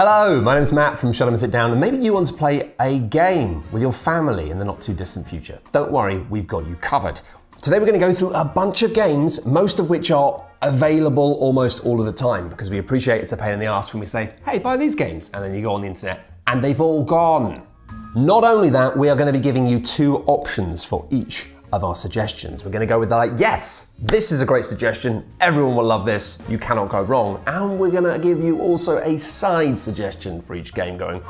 Hello, my name's Matt from Shut Up and Sit Down, and maybe you want to play a game with your family in the not too distant future. Don't worry, we've got you covered. Today we're going to go through a bunch of games, most of which are available almost all of the time, because we appreciate it's a pain in the ass when we say, hey, buy these games, and then you go on the internet and they've all gone. Not only that, we are going to be giving you two options for each of our suggestions. We're going to go with like, yes, this is a great suggestion, everyone will love this, you cannot go wrong, and we're going to give you also a side suggestion for each game going,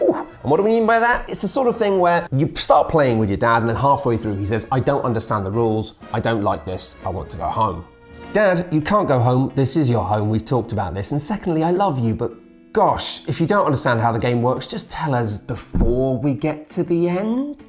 ooh. And what do we mean by that? It's the sort of thing where you start playing with your dad and then halfway through he says, I don't understand the rules, I don't like this, I want to go home. Dad, you can't go home, this is your home, we've talked about this, and secondly, I love you, but gosh, if you don't understand how the game works, just tell us before we get to the end.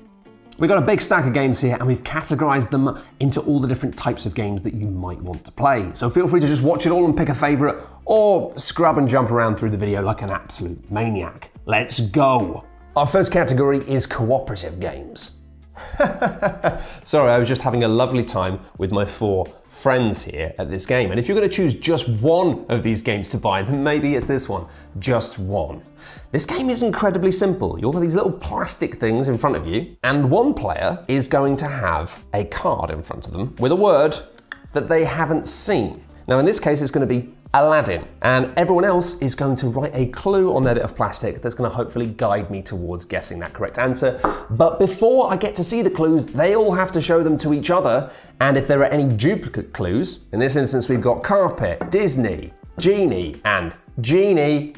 We've got a big stack of games here and we've categorized them into all the different types of games that you might want to play. So feel free to just watch it all and pick a favorite, or scrub and jump around through the video like an absolute maniac. Let's go. Our first category is cooperative games. Sorry, I was just having a lovely time with my four friends here at this game. And if you're going to choose just one of these games to buy, then maybe it's this one, Just One. This game is incredibly simple. You'll have these little plastic things in front of you, and one player is going to have a card in front of them with a word that they haven't seen. Now, in this case, it's going to be Aladdin, and everyone else is going to write a clue on their bit of plastic that's going to hopefully guide me towards guessing that correct answer. But before I get to see the clues, they all have to show them to each other, and if there are any duplicate clues, in this instance we've got carpet, Disney, genie, and genie.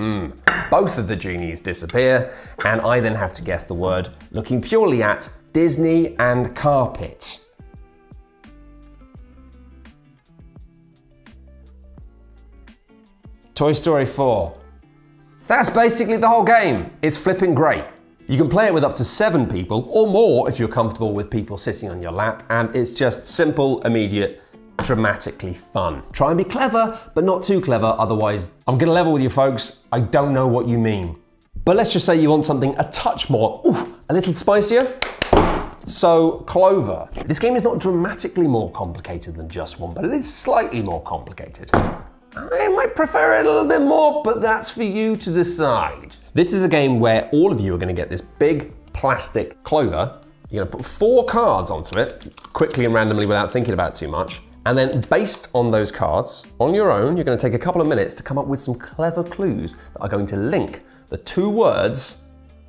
Both of the genies disappear, and I then have to guess the word looking purely at Disney and carpet. Toy Story 4. That's basically the whole game. It's flipping great. You can play it with up to 7 people or more if you're comfortable with people sitting on your lap, and it's just simple, immediate, dramatically fun. Try and be clever, but not too clever, otherwise I'm gonna level with you folks, I don't know what you mean. But let's just say you want something a touch more, a little spicier. So Clover. This game is not dramatically more complicated than Just One, but it is slightly more complicated. I might prefer it a little bit more, but that's for you to decide. This is a game where all of you are going to get this big plastic clover. You're going to put 4 cards onto it, quickly and randomly without thinking about it too much. And then based on those cards, on your own, you're going to take a couple of minutes to come up with some clever clues that are going to link the 2 words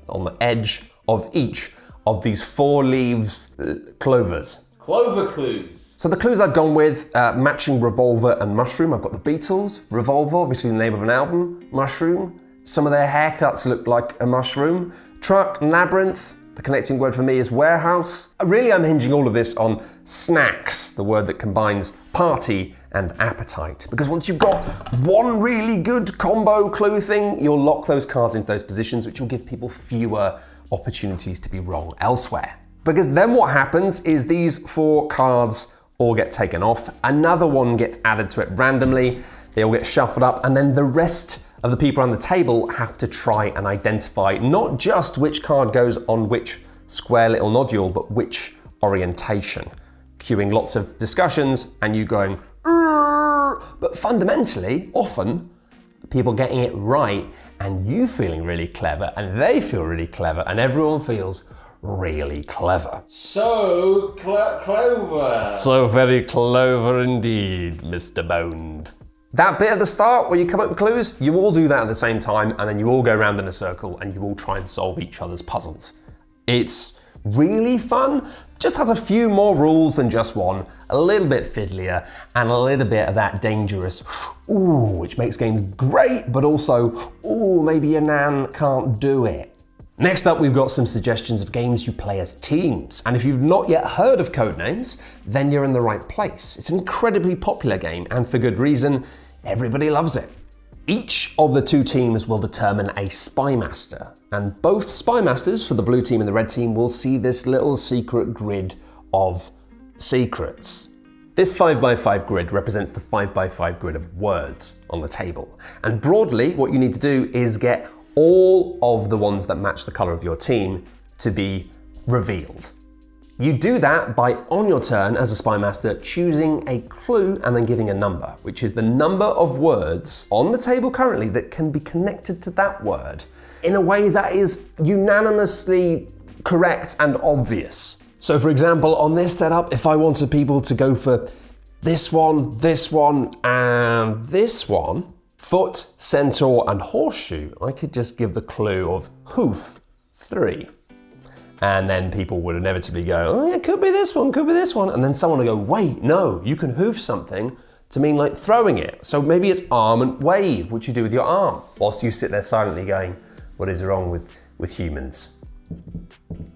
on the edge of each of these 4 leaves clovers. Clover clues. So the clues I've gone with, matching revolver and mushroom. I've got the Beatles, revolver, obviously the name of an album, mushroom. Some of their haircuts look like a mushroom. Truck, labyrinth. The connecting word for me is warehouse. Really, I'm hinging all of this on snacks, the word that combines party and appetite. Because once you've got one really good combo clue thing, you'll lock those cards into those positions, which will give people fewer opportunities to be wrong elsewhere. Because then what happens is these 4 cards all get taken off, another one gets added to it randomly, they all get shuffled up, and then the rest of the people around the table have to try and identify not just which card goes on which square little nodule, but which orientation. Cueing lots of discussions and you going, but fundamentally, often, people getting it right and you feeling really clever and they feel really clever and everyone feels really clever. So clover. So very clover indeed, Mr. Boned. That bit at the start where you come up with clues, you all do that at the same time and then you all go around in a circle and you all try and solve each other's puzzles. It's really fun, just has a few more rules than Just One, a little bit fiddlier and a little bit of that dangerous ooh, which makes games great, but also ooh, maybe your nan can't do it. Next up, we've got some suggestions of games you play as teams. And if you've not yet heard of Codenames, then you're in the right place. It's an incredibly popular game, and for good reason, everybody loves it. Each of the 2 teams will determine a spy master, and both spy masters for the blue team and the red team will see this little secret grid of secrets. This 5x5 grid represents the 5x5 grid of words on the table. And broadly, what you need to do is get all of the ones that match the color of your team to be revealed. You do that by, on your turn as a Spymaster, choosing a clue and then giving a number, which is the number of words on the table currently that can be connected to that word in a way that is unanimously correct and obvious. So for example, on this setup, if I wanted people to go for this one, and this one, foot, centaur, and horseshoe, I could just give the clue of hoof, 3. And then people would inevitably go, oh, it could be this one, could be this one. And then someone would go, wait, no, you can hoof something to mean like throwing it. So maybe it's arm and wave, which you do with your arm, whilst you sit there silently going, what is wrong with humans?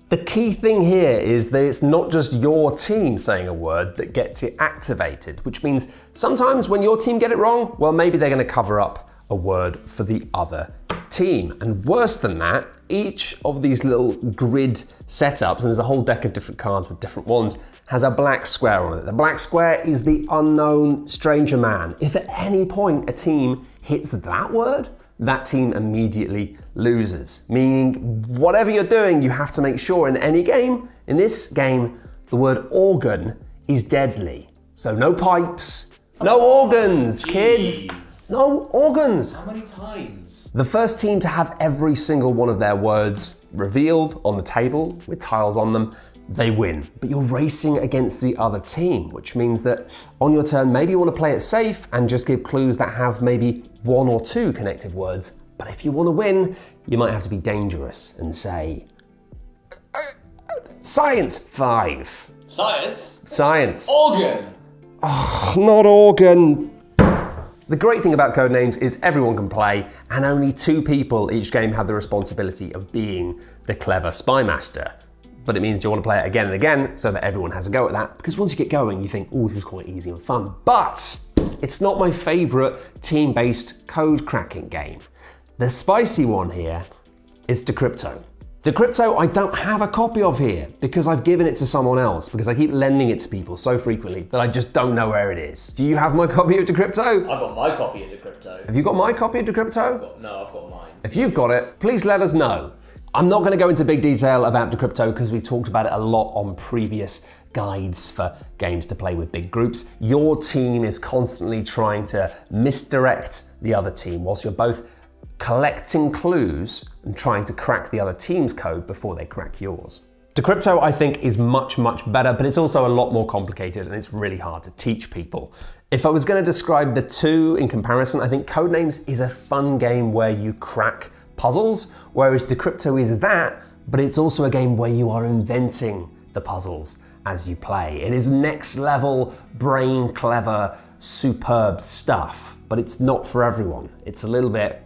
The key thing here is that it's not just your team saying a word that gets it activated, which means sometimes when your team get it wrong, well, maybe they're gonna cover up a word for the other team. And worse than that, each of these little grid setups, and there's a whole deck of different cards with different ones, has a black square on it. The black square is the unknown stranger man. If at any point a team hits that word, that team immediately loses. Meaning, whatever you're doing, you have to make sure in any game, in this game, the word organ is deadly. So no pipes, no organs, kids. No organs. How many times? The first team to have every single one of their words revealed on the table with tiles on them, they win. But you're racing against the other team, which means that on your turn, maybe you want to play it safe and just give clues that have maybe 1 or 2 connective words. But if you want to win, you might have to be dangerous and say, science 5. Science? Science. Organ. Oh, not organ. The great thing about Codenames is everyone can play, and only 2 people each game have the responsibility of being the clever Spymaster. But it means you want to play it again and again so that everyone has a go at that, because once you get going, you think, oh, this is quite easy and fun. But it's not my favourite team-based code-cracking game. The spicy one here is Decrypto. Decrypto I don't have a copy of here because I've given it to someone else, because I keep lending it to people so frequently that I just don't know where it is. Do you have my copy of Decrypto? I've got my copy of Decrypto. Have you got my copy of Decrypto? No, I've got mine. If you've got it, please let us know. I'm not going to go into big detail about Decrypto because we've talked about it a lot on previous guides for games to play with big groups. Your team is constantly trying to misdirect the other team whilst you're both collecting clues and trying to crack the other team's code before they crack yours. Decrypto, I think, is much, much better, but it's also a lot more complicated and it's really hard to teach people. If I was going to describe the 2 in comparison, I think Codenames is a fun game where you crack puzzles, whereas Decrypto is that, but it's also a game where you are inventing the puzzles as you play. It is next level, brain clever, superb stuff, but it's not for everyone. It's a little bit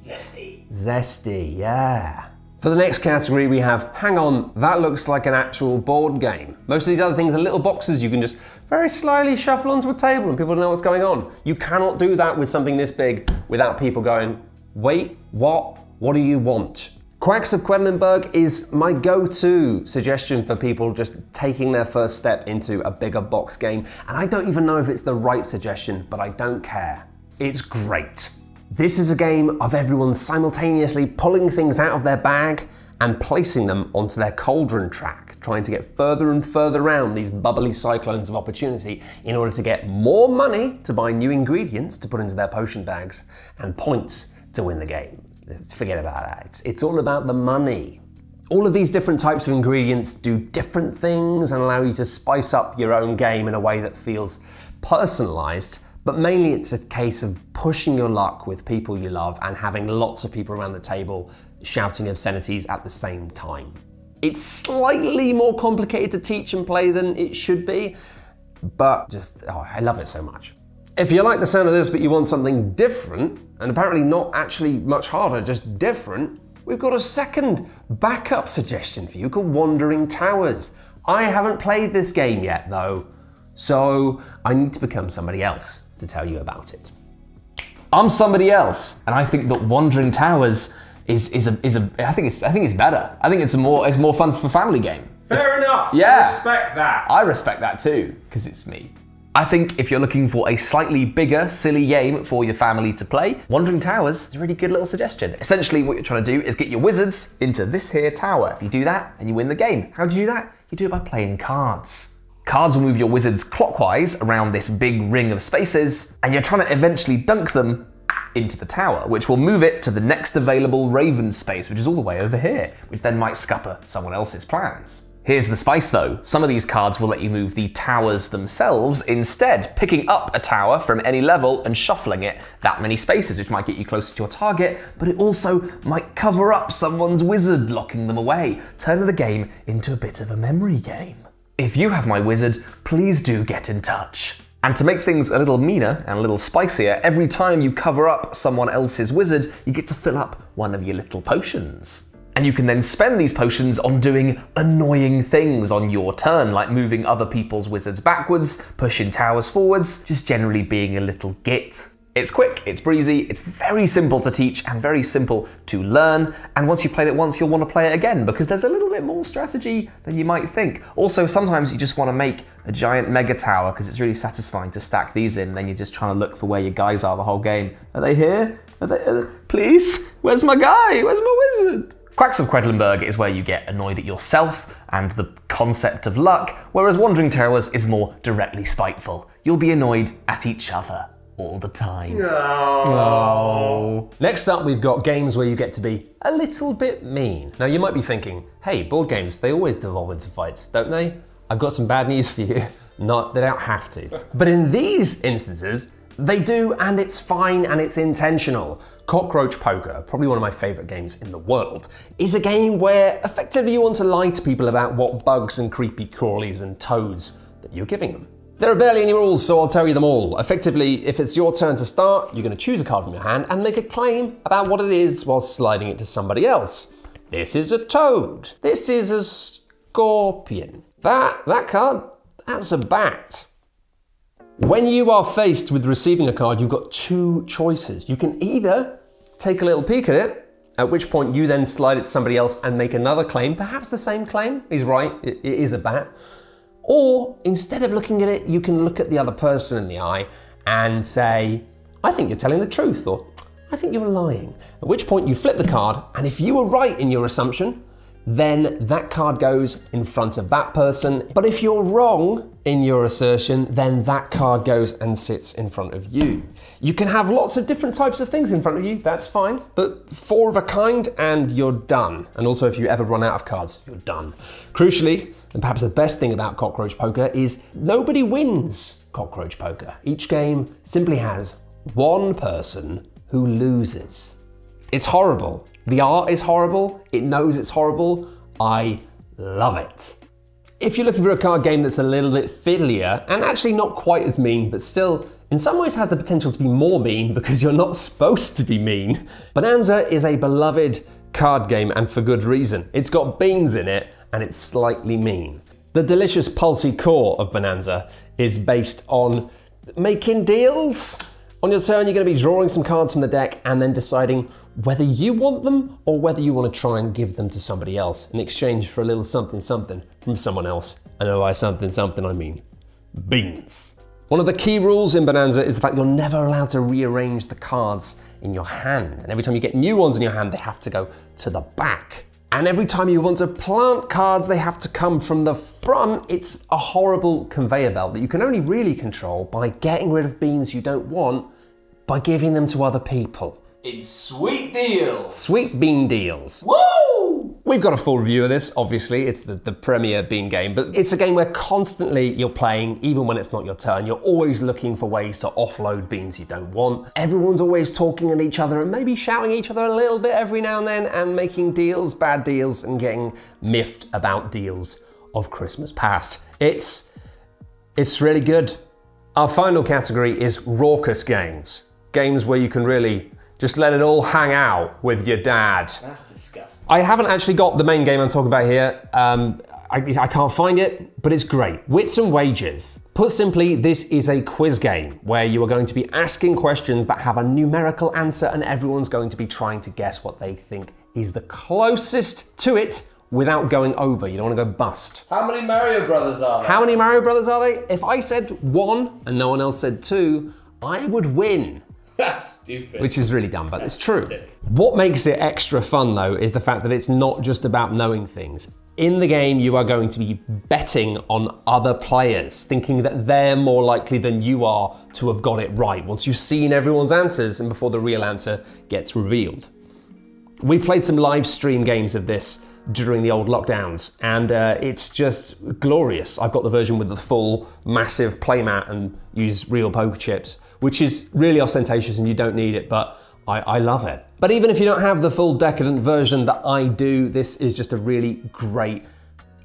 zesty. Zesty, yeah. For the next category we have, hang on, that looks like an actual board game. Most of these other things are little boxes you can just very slyly shuffle onto a table and people don't know what's going on. You cannot do that with something this big without people going, wait, what do you want? Quacks of Quedlinburg is my go-to suggestion for people just taking their first step into a bigger box game. And I don't even know if it's the right suggestion, but I don't care. It's great. This is a game of everyone simultaneously pulling things out of their bag and placing them onto their cauldron track, trying to get further and further around these bubbly cyclones of opportunity in order to get more money to buy new ingredients to put into their potion bags and points to win the game. Forget about that. It's all about the money. All of these different types of ingredients do different things and allow you to spice up your own game in a way that feels personalized. But mainly it's a case of pushing your luck with people you love and having lots of people around the table shouting obscenities at the same time. It's slightly more complicated to teach and play than it should be, but just, oh, I love it so much. If you like the sound of this but you want something different, and apparently not actually much harder, just different, we've got a second backup suggestion for you called Wandering Towers. I haven't played this game yet though, so I need to become somebody else to tell you about it. I'm somebody else, and I think that Wandering Towers is better. I think it's more fun for family game. Fair enough. Yeah. I respect that. I respect that too, because it's me. I think if you're looking for a slightly bigger, silly game for your family to play, Wandering Towers is a really good little suggestion. Essentially, what you're trying to do is get your wizards into this here tower. If you do that, then you win the game. How do you do that? You do it by playing cards. Cards will move your wizards clockwise around this big ring of spaces, and you're trying to eventually dunk them into the tower, which will move it to the next available raven space, which is all the way over here, which then might scupper someone else's plans. Here's the spice though. Some of these cards will let you move the towers themselves instead, picking up a tower from any level and shuffling it that many spaces, which might get you closer to your target, but it also might cover up someone's wizard, locking them away, turning the game into a bit of a memory game. If you have my wizard, please do get in touch. And to make things a little meaner and a little spicier, every time you cover up someone else's wizard, you get to fill up one of your little potions. And you can then spend these potions on doing annoying things on your turn, like moving other people's wizards backwards, pushing towers forwards, just generally being a little git. It's quick, it's breezy, it's very simple to teach and very simple to learn, and once you've played it once, you'll want to play it again, because there's a little bit more strategy than you might think. Also, sometimes you just want to make a giant mega tower, because it's really satisfying to stack these in, and then you're just trying to look for where your guys are the whole game. Are they here? Are they, please? Where's my guy? Where's my wizard? Quacks of Quedlinburg is where you get annoyed at yourself and the concept of luck, whereas Wandering Towers is more directly spiteful. You'll be annoyed at each other all the time. No. Oh. Next up, we've got games where you get to be a little bit mean. Now, you might be thinking, hey, board games, they always devolve into fights, don't they? I've got some bad news for you. They don't have to. But in these instances, they do, and it's fine, and it's intentional. Cockroach Poker, probably one of my favourite games in the world, is a game where effectively you want to lie to people about what bugs and creepy crawlies and toads that you're giving them. There are barely any rules, so I'll tell you them all. Effectively, if it's your turn to start, you're going to choose a card from your hand and make a claim about what it is while sliding it to somebody else. This is a toad. This is a scorpion. That card, that's a bat. When you are faced with receiving a card, you've got two choices. You can either take a little peek at it, at which point you then slide it to somebody else and make another claim, perhaps the same claim. He's right, it is a bat. Or instead of looking at it, you can look at the other person in the eye and say, I think you're telling the truth, or I think you're lying. At which point you flip the card, and if you were right in your assumption, then that card goes in front of that person. But if you're wrong in your assertion, then that card goes and sits in front of you. You can have lots of different types of things in front of you, that's fine, but four of a kind and you're done. And also if you ever run out of cards, you're done. Crucially, and perhaps the best thing about Cockroach Poker is nobody wins Cockroach Poker. Each game simply has one person who loses. It's horrible. The art is horrible, it knows it's horrible, I love it. If you're looking for a card game that's a little bit fiddlier, and actually not quite as mean, but still in some ways has the potential to be more mean because you're not supposed to be mean, Bohnanza is a beloved card game, and for good reason. It's got beans in it, and it's slightly mean. The delicious pulsy core of Bohnanza is based on making deals. On your turn, you're going to be drawing some cards from the deck and then deciding whether you want them or whether you want to try and give them to somebody else in exchange for a little something something from someone else. And by something something I mean beans. One of the key rules in Bohnanza is the fact you're never allowed to rearrange the cards in your hand, and every time you get new ones in your hand, they have to go to the back. And every time you want to plant cards, they have to come from the front. It's a horrible conveyor belt that you can only really control by getting rid of beans you don't want by giving them to other people. It's sweet deals. Sweet bean deals. Woo! We've got a full review of this, obviously. It's the premier bean game, but it's a game where constantly you're playing, even when it's not your turn. You're always looking for ways to offload beans you don't want. Everyone's always talking at each other and maybe shouting at each other a little bit every now and then and making deals, bad deals, and getting miffed about deals of Christmas past. It's really good. Our final category is raucous games. Games where you can really just let it all hang out with your dad. That's disgusting. I haven't actually got the main game I'm talking about here. I can't find it, but it's great. Wits and Wagers. Put simply, this is a quiz game where you are going to be asking questions that have a numerical answer and everyone's going to be trying to guess what they think is the closest to it without going over. You don't want to go bust. How many Mario Brothers are there? How many Mario Brothers are they? If I said one and no one else said two, I would win. That's stupid. Which is really dumb, but it's true. Sick. What makes it extra fun, though, is the fact that it's not just about knowing things. In the game, you are going to be betting on other players, thinking that they're more likely than you are to have got it right once you've seen everyone's answers and before the real answer gets revealed. We played some live stream games of this during the old lockdowns, and it's just glorious. I've got the version with the full massive playmat and use real poker chips, which is really ostentatious and you don't need it, but I love it. But even if you don't have the full decadent version that I do, this is just a really great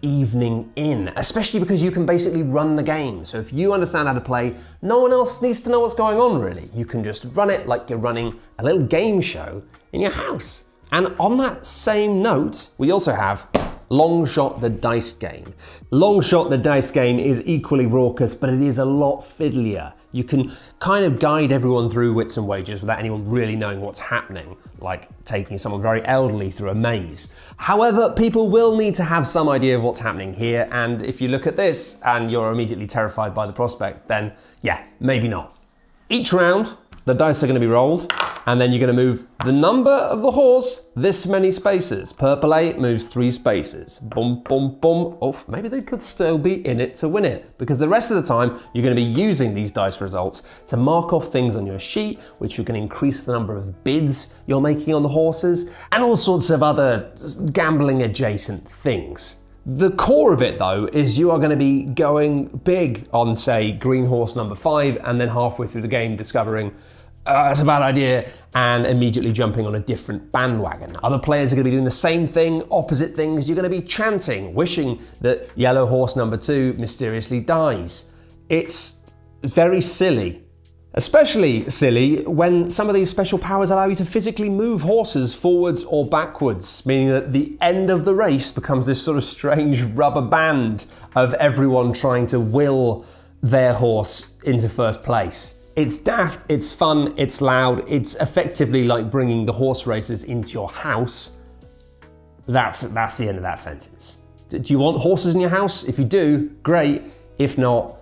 evening in, especially because you can basically run the game. So if you understand how to play, no one else needs to know what's going on really. You can just run it like you're running a little game show in your house. And on that same note, we also have Long Shot: The Dice Game. Long Shot: The Dice Game is equally raucous, but it is a lot fiddlier. You can kind of guide everyone through Wits and Wagers without anyone really knowing what's happening, like taking someone very elderly through a maze. However, people will need to have some idea of what's happening here, and if you look at this and you're immediately terrified by the prospect, then yeah, maybe not. Each round, the dice are going to be rolled, and then you're going to move the number of the horse this many spaces. Purple 8 moves 3 spaces. Boom, boom, boom. Oh, maybe they could still be in it to win it, because the rest of the time you're going to be using these dice results to mark off things on your sheet, which you can increase the number of bids you're making on the horses and all sorts of other gambling adjacent things. The core of it though is you are going to be going big on, say, green horse number 5, and then halfway through the game discovering that's a bad idea and immediately jumping on a different bandwagon. Other players are going to be doing the same thing, opposite things. You're going to be chanting, wishing that yellow horse number 2 mysteriously dies. It's very silly. Especially silly when some of these special powers allow you to physically move horses forwards or backwards, meaning that the end of the race becomes this sort of strange rubber band of everyone trying to will their horse into first place. It's daft, it's fun, it's loud, it's effectively like bringing the horse races into your house. That's the end of that sentence. Do you want horses in your house? If you do, great. If not,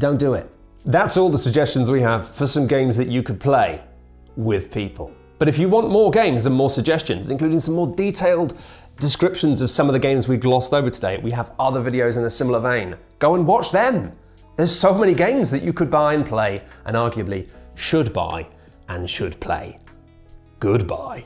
don't do it. That's all the suggestions we have for some games that you could play with people. But if you want more games and more suggestions, including some more detailed descriptions of some of the games we glossed over today, we have other videos in a similar vein. Go and watch them. There's so many games that you could buy and play, and arguably should buy and should play. Goodbye.